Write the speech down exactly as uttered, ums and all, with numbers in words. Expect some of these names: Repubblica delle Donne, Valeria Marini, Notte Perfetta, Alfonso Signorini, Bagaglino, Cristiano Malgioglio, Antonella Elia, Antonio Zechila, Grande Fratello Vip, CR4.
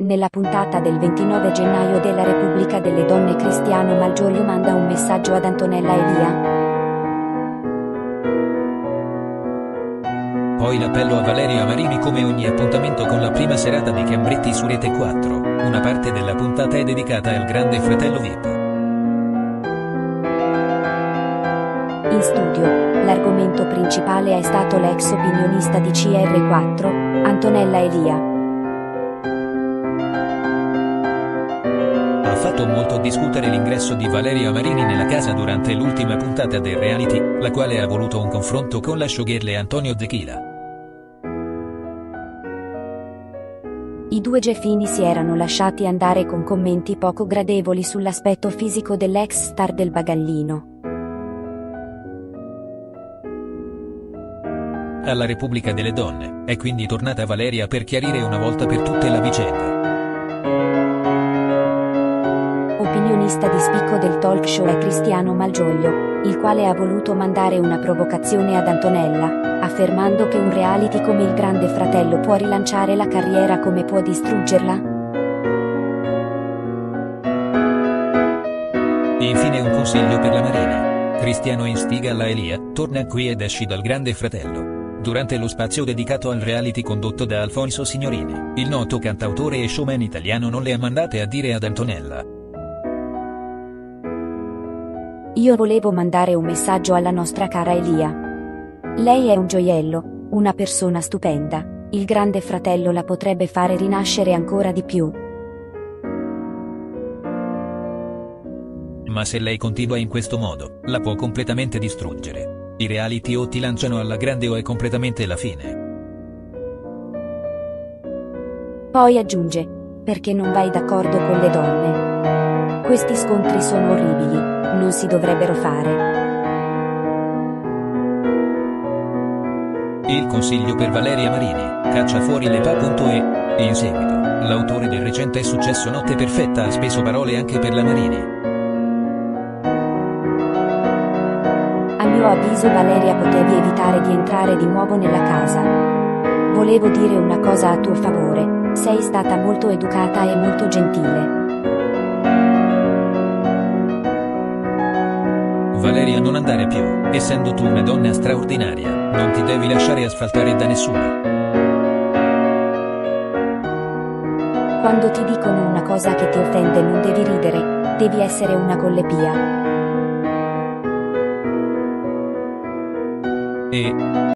Nella puntata del ventinove gennaio della Repubblica delle Donne, Cristiano Malgioglio manda un messaggio ad Antonella Elia. Poi l'appello a Valeria Marini. Come ogni appuntamento con la prima serata di Cambretti su Rete quattro, una parte della puntata è dedicata al Grande Fratello Vip. In studio, l'argomento principale è stato l'ex opinionista di C R quattro, Antonella Elia. Ha fatto molto discutere l'ingresso di Valeria Marini nella casa durante l'ultima puntata del reality, la quale ha voluto un confronto con la showgirl Antonio Zechila. I due Geffini si erano lasciati andare con commenti poco gradevoli sull'aspetto fisico dell'ex star del Bagaglino. Alla Repubblica delle Donne è quindi tornata Valeria per chiarire una volta per tutte la vicenda. Opinionista di spicco del talk show è Cristiano Malgioglio, il quale ha voluto mandare una provocazione ad Antonella, affermando che un reality come il Grande Fratello può rilanciare la carriera come può distruggerla. E infine un consiglio per la Marini. Cristiano instiga la Elia: torna qui ed esci dal Grande Fratello. Durante lo spazio dedicato al reality condotto da Alfonso Signorini, il noto cantautore e showman italiano non le ha mandate a dire ad Antonella. Io volevo mandare un messaggio alla nostra cara Elia. Lei è un gioiello, una persona stupenda, il Grande Fratello la potrebbe fare rinascere ancora di più. Ma se lei continua in questo modo, la può completamente distruggere. I reality o ti lanciano alla grande o è completamente la fine. Poi aggiunge: perché non vai d'accordo con le donne? Questi scontri sono orribili. Non si dovrebbero fare. Il consiglio per Valeria Marini: caccia fuori le pa. E in seguito, l'autore del recente successo Notte Perfetta ha speso parole anche per la Marini. A mio avviso Valeria, potevi evitare di entrare di nuovo nella casa. Volevo dire una cosa a tuo favore: sei stata molto educata e molto gentile. Valeria, non andare più, essendo tu una donna straordinaria, non ti devi lasciare asfaltare da nessuno. Quando ti dicono una cosa che ti offende non devi ridere, devi essere una collepia. E...